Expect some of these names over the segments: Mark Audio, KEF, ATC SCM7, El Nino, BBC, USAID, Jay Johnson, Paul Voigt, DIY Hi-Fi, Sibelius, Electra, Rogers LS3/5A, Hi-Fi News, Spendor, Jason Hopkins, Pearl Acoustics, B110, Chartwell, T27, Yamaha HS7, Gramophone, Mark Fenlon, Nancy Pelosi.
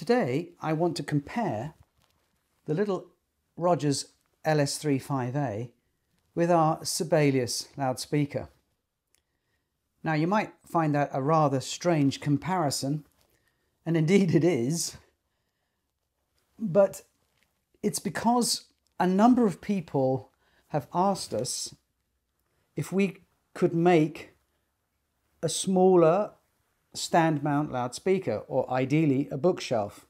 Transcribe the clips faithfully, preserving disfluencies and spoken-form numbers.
Today I want to compare the little Rogers L S three five A with our Sibelius loudspeaker. Now you might find that a rather strange comparison, and indeed it is, but it's because a number of people have asked us if we could make a smaller stand mount loudspeaker, or ideally a bookshelf.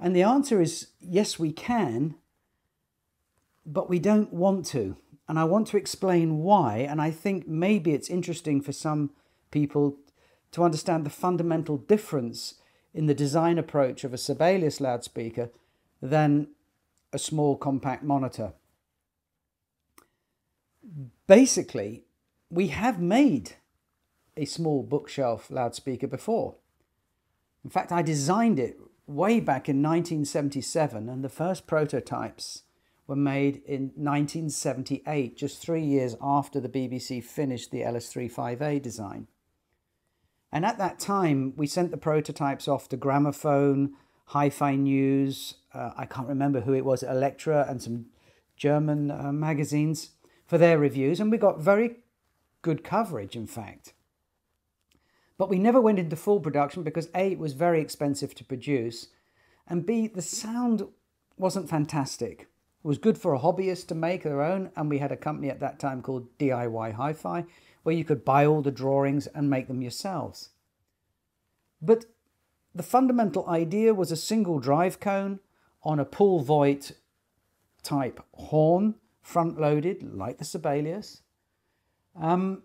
And the answer is yes, we can, but we don't want to. And I want to explain why, and I think maybe it's interesting for some people to understand the fundamental difference in the design approach of a Sibelius loudspeaker than a small compact monitor. Basically, we have made a small bookshelf loudspeaker before. In fact, I designed it way back in nineteen seventy-seven, and the first prototypes were made in nineteen seventy-eight, just three years after the B B C finished the L S three five A design. And at that time, we sent the prototypes off to Gramophone, Hi-Fi News, uh, I can't remember who it was, Electra, and some German uh, magazines for their reviews, and we got very good coverage, in fact. But we never went into full production because A, it was very expensive to produce, and B, the sound wasn't fantastic. It was good for a hobbyist to make their own, and we had a company at that time called D I Y Hi-Fi, where you could buy all the drawings and make them yourselves. But the fundamental idea was a single drive cone on a Paul Voigt type horn, front-loaded, like the Sibelius. Um,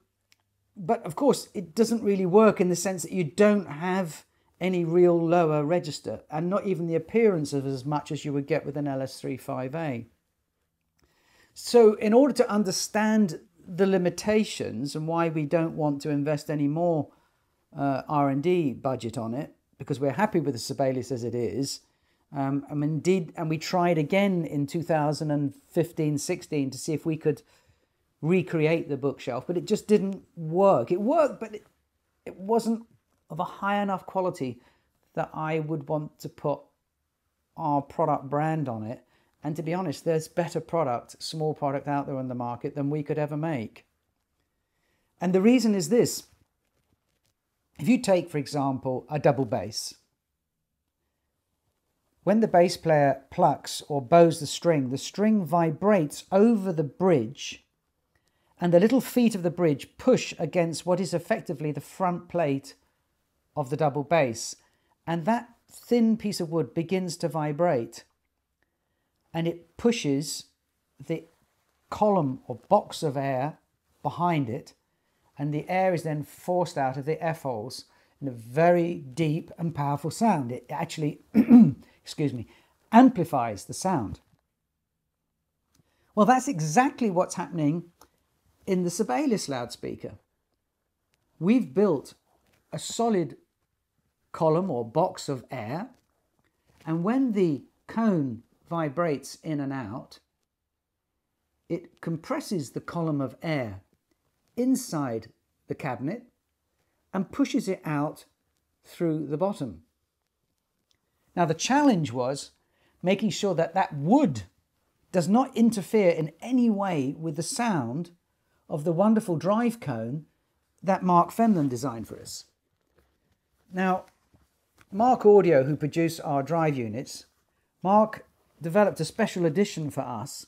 but of course, it doesn't really work in the sense that you don't have any real lower register, and not even the appearance of as much as you would get with an L S three five A. So in order to understand the limitations and why we don't want to invest any more uh, R and D budget on it, because we're happy with the Sibelius as it is, um, and indeed, and we tried again in two thousand fifteen sixteen to see if we could recreate the bookshelf, but it just didn't work. It worked, but it, it wasn't of a high enough quality that I would want to put our product brand on it. And to be honest, there's better product, small product out there on the market than we could ever make. And the reason is this. If you take, for example, a double bass, when the bass player plucks or bows the string, the string vibrates over the bridge, and the little feet of the bridge push against what is effectively the front plate of the double bass, and that thin piece of wood begins to vibrate, and it pushes the column or box of air behind it, and the air is then forced out of the F-holes in a very deep and powerful sound. It actually excuse me, amplifies the sound. Well, that's exactly what's happening in the Sibelius loudspeaker. We've built a solid column or box of air, and when the cone vibrates in and out, it compresses the column of air inside the cabinet and pushes it out through the bottom. Now the challenge was making sure that that wood does not interfere in any way with the sound of the wonderful drive cone that Mark Fenlon designed for us. Now, Mark Audio, who produced our drive units, Mark developed a special edition for us,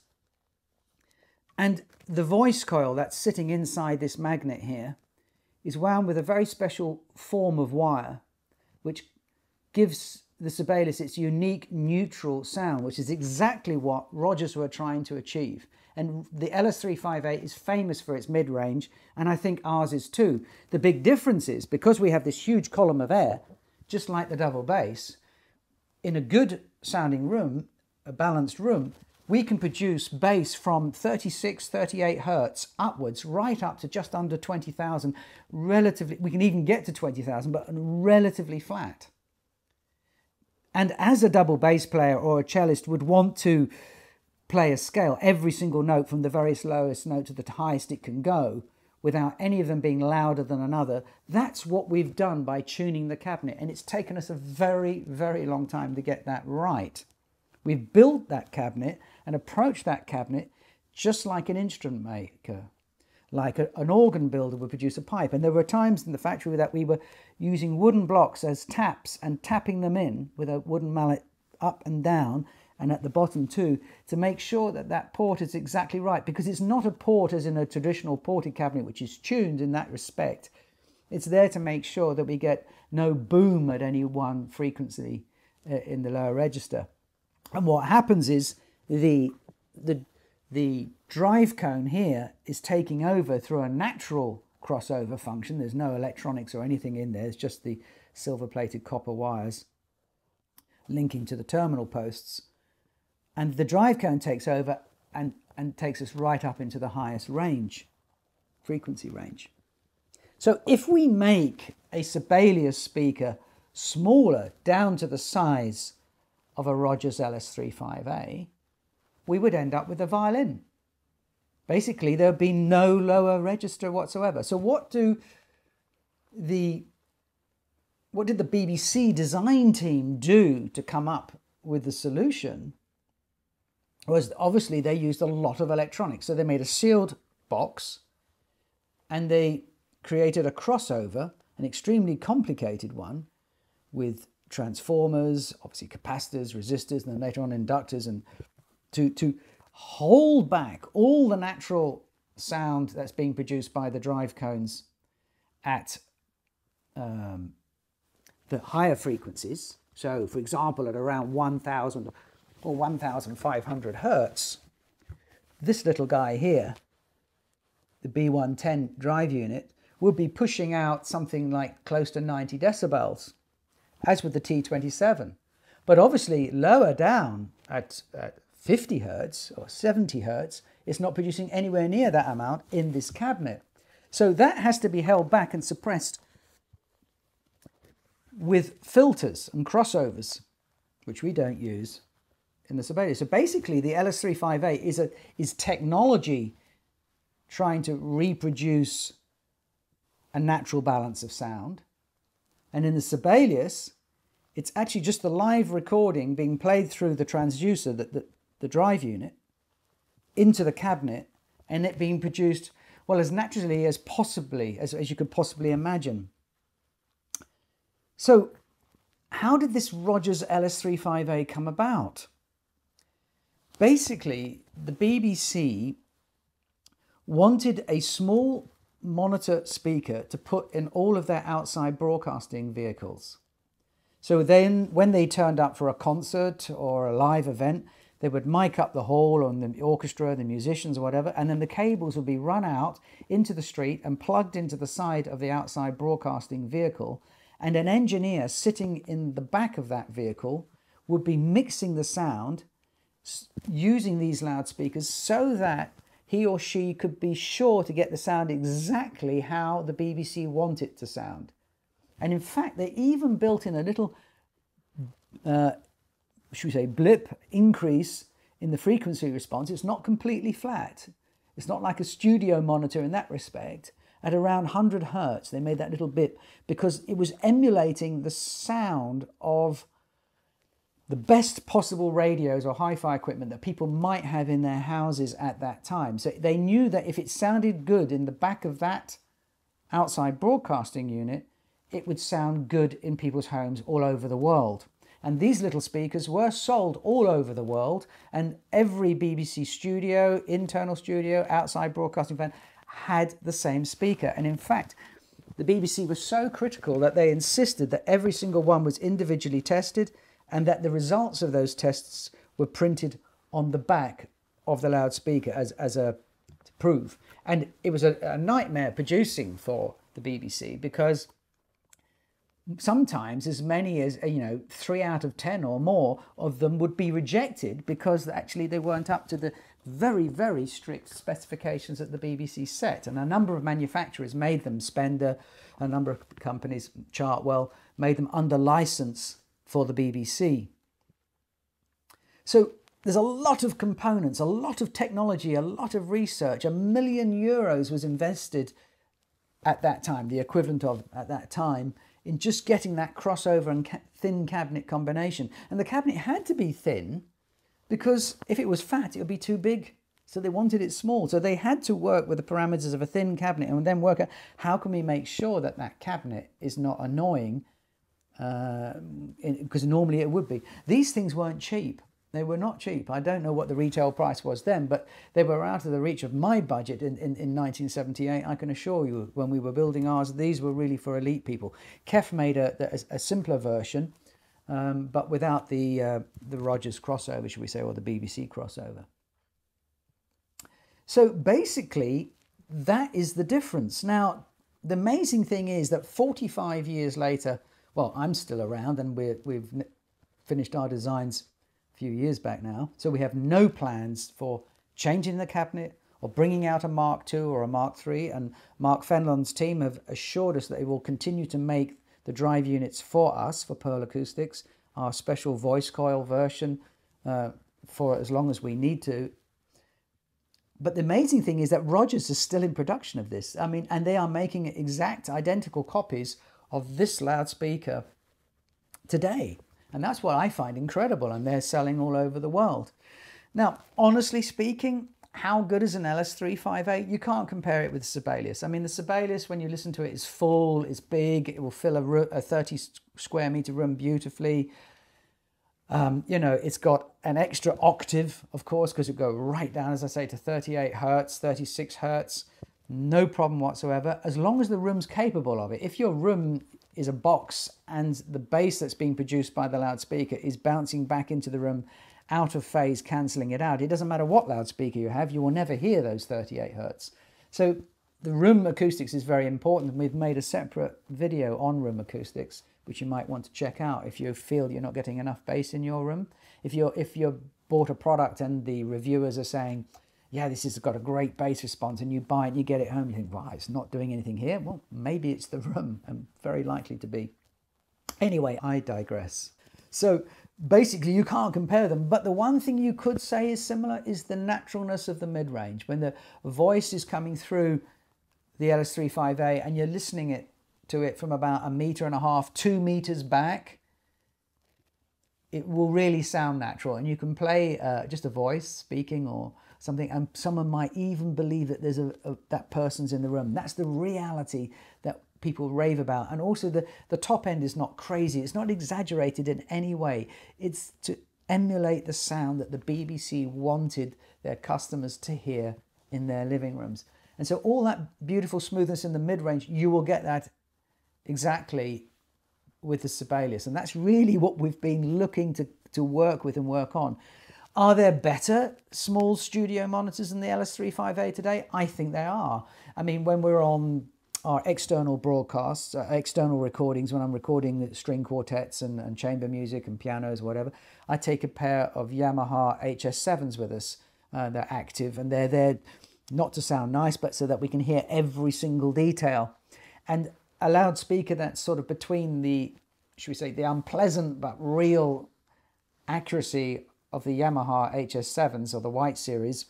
and the voice coil that's sitting inside this magnet here is wound with a very special form of wire which gives the Sibelius its unique neutral sound, which is exactly what Rogers were trying to achieve. And the L S three five A is famous for its mid-range, and I think ours is too. The big difference is, because we have this huge column of air, just like the double bass, in a good sounding room, a balanced room, we can produce bass from thirty-six, thirty-eight hertz upwards, right up to just under twenty thousand, relatively. We can even get to twenty thousand, but relatively flat. And as a double bass player or a cellist would want to play a scale, every single note from the very lowest note to the highest it can go, without any of them being louder than another. That's what we've done by tuning the cabinet, and it's taken us a very, very long time to get that right. We've built that cabinet and approached that cabinet just like an instrument maker, like a, an organ builder would produce a pipe. And there were times in the factory that we were using wooden blocks as taps and tapping them in with a wooden mallet up and down, and at the bottom too, to make sure that that port is exactly right, because it's not a port as in a traditional ported cabinet, which is tuned in that respect. It's there to make sure that we get no boom at any one frequency uh, in the lower register. And what happens is the, the, the drive cone here is taking over through a natural crossover function. There's no electronics or anything in there. It's just the silver-plated copper wires linking to the terminal posts. And the drive cone takes over and, and takes us right up into the highest range, frequency range. So if we make a Sibelius speaker smaller, down to the size of a Rogers L S three five A, we would end up with a violin. Basically, there'd be no lower register whatsoever. So what do the what did the B B C design team do to come up with the solution? Was obviously they used a lot of electronics. So they made a sealed box and they created a crossover, an extremely complicated one, with transformers, obviously capacitors, resistors, and then later on inductors, and to, to hold back all the natural sound that's being produced by the drive cones at um, the higher frequencies. So, for example, at around one thousand or one thousand five hundred hertz, this little guy here, the B one ten drive unit, would be pushing out something like close to ninety decibels, as with the T twenty-seven. But obviously lower down at, at fifty hertz or seventy hertz, it's not producing anywhere near that amount in this cabinet. So that has to be held back and suppressed with filters and crossovers, which we don't use in the Sibelius. So basically the L S three five A is, a, is technology trying to reproduce a natural balance of sound. And in the Sibelius, it's actually just the live recording being played through the transducer, the, the, the drive unit, into the cabinet, and it being produced, well, as naturally as possibly, as, as you could possibly imagine. So how did this Rogers L S three five A come about? Basically, the B B C wanted a small monitor speaker to put in all of their outside broadcasting vehicles. So then when they turned up for a concert or a live event, they would mic up the hall and the orchestra, the musicians or whatever, and then the cables would be run out into the street and plugged into the side of the outside broadcasting vehicle. And an engineer sitting in the back of that vehicle would be mixing the sound using these loudspeakers so that he or she could be sure to get the sound exactly how the B B C want it to sound. And in fact, they even built in a little, uh, should we say, blip increase in the frequency response. It's not completely flat. It's not like a studio monitor in that respect. At around one hundred hertz, they made that little blip because it was emulating the sound of the best possible radios or hi-fi equipment that people might have in their houses at that time. So they knew that if it sounded good in the back of that outside broadcasting unit, it would sound good in people's homes all over the world. And these little speakers were sold all over the world, and every B B C studio, internal studio, outside broadcasting event had the same speaker. And in fact, the B B C was so critical that they insisted that every single one was individually tested, and that the results of those tests were printed on the back of the loudspeaker as, as a to prove. And it was a, a nightmare producing for the B B C, because sometimes as many as, you know, three out of ten or more of them would be rejected because actually they weren't up to the very, very strict specifications that the B B C set. And a number of manufacturers made them. Spendor, a number of companies, Chartwell, made them under license for the B B C. So there's a lot of components, a lot of technology, a lot of research. A million euros was invested at that time, the equivalent of at that time, in just getting that crossover and ca thin cabinet combination. And the cabinet had to be thin because if it was fat, it would be too big. So they wanted it small. So they had to work with the parameters of a thin cabinet and then work out how can we make sure that that cabinet is not annoying, because uh, normally it would be. These things weren't cheap. They were not cheap. I don't know what the retail price was then, but they were out of the reach of my budget in, in, in nineteen seventy-eight. I can assure you, when we were building ours, these were really for elite people. K E F made a, a, a simpler version, um, but without the, uh, the Rogers crossover, should we say, or the B B C crossover. So basically, that is the difference. Now, the amazing thing is that forty-five years later, well, I'm still around and we're, we've finished our designs few years back now, so we have no plans for changing the cabinet or bringing out a Mark two or a Mark three, and Mark Fenlon's team have assured us that they will continue to make the drive units for us, for Pearl Acoustics, our special voice coil version, uh, for as long as we need to. But the amazing thing is that Rogers is still in production of this. I mean, and they are making exact identical copies of this loudspeaker today. And that's what I find incredible, and they're selling all over the world. Now, honestly speaking, how good is an L S three five A? You can't compare it with Sibelius. I mean, the Sibelius, when you listen to it, is full, it's big, it will fill a, a thirty square meter room beautifully. Um, you know, it's got an extra octave, of course, because it go right down, as I say, to thirty-eight hertz, thirty-six hertz, no problem whatsoever, as long as the room's capable of it. If your room is a box and the bass that's being produced by the loudspeaker is bouncing back into the room out of phase, cancelling it out, it doesn't matter what loudspeaker you have, you will never hear those thirty-eight hertz. So the room acoustics is very important, and we've made a separate video on room acoustics, which you might want to check out if you feel you're not getting enough bass in your room. If you're, if you've bought a product and the reviewers are saying, yeah, this has got a great bass response, and you buy it and you get it home, you think, wow, it's not doing anything here. Well, maybe it's the room, and very likely to be. Anyway, I digress. So basically you can't compare them, but the one thing you could say is similar is the naturalness of the mid-range. When the voice is coming through the L S three five A and you're listening it to it from about a meter and a half, two meters back, it will really sound natural, and you can play uh, just a voice speaking or something, and someone might even believe that there's a, a that person's in the room. That's the reality that people rave about. And also the the top end is not crazy, it's not exaggerated in any way. It's to emulate the sound that the B B C wanted their customers to hear in their living rooms. And so all that beautiful smoothness in the mid-range, you will get that exactly with the Sibelius, and that's really what we've been looking to to work with and work on. Are there better small studio monitors than the L S three five A today? I think they are. I mean, when we're on our external broadcasts, uh, external recordings, when I'm recording string quartets and, and chamber music and pianos, whatever, I take a pair of Yamaha H S sevens with us. Uh, they're active, and they're there not to sound nice, but so that we can hear every single detail. And a loudspeaker that's sort of between the, should we say, the unpleasant but real accuracy of the Yamaha H S sevens or the White series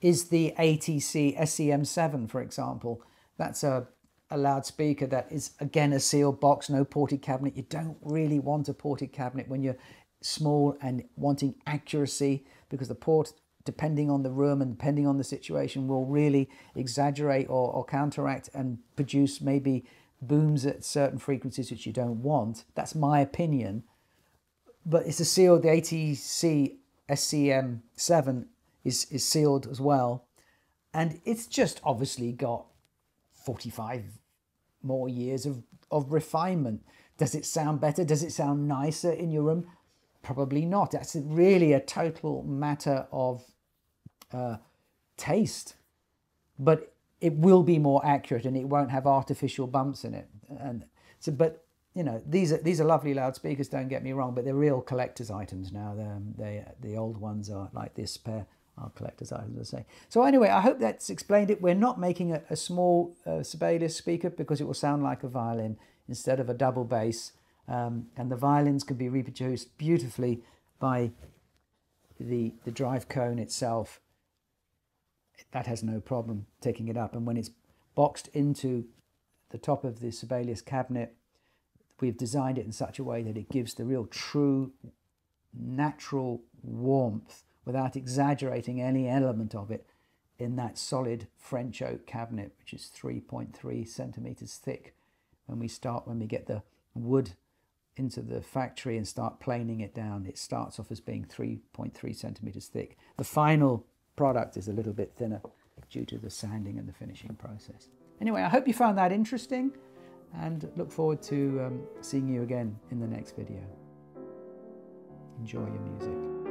is the A T C S C M seven, for example. That's a, a loudspeaker that is, again, a sealed box, no ported cabinet. You don't really want a ported cabinet when you're small and wanting accuracy, because the port, depending on the room and depending on the situation, will really exaggerate or, or counteract and produce maybe booms at certain frequencies which you don't want. That's my opinion. But it's a sealed, the A T C S C M seven is, is sealed as well. And it's just obviously got forty-five more years of, of refinement. Does it sound better? Does it sound nicer in your room? Probably not. That's really a total matter of uh, taste. But it will be more accurate, and it won't have artificial bumps in it. And so, but you know, these are these are lovely loudspeakers, don't get me wrong, but they're real collector's items now. They, the old ones are, like this pair, are collector's items, as I say. So anyway, I hope that's explained it. We're not making a, a small uh, Sibelius speaker because it will sound like a violin instead of a double bass. Um, and the violins can be reproduced beautifully by the, the drive cone itself. That has no problem taking it up. And when it's boxed into the top of the Sibelius cabinet. We've designed it in such a way that it gives the real true natural warmth without exaggerating any element of it in that solid French oak cabinet, which is three point three centimeters thick. When we start, when we get the wood into the factory and start planing it down, it starts off as being three point three centimeters thick. The final product is a little bit thinner due to the sanding and the finishing process. Anyway, I hope you found that interesting and look forward to um, seeing you again in the next video. Enjoy your music.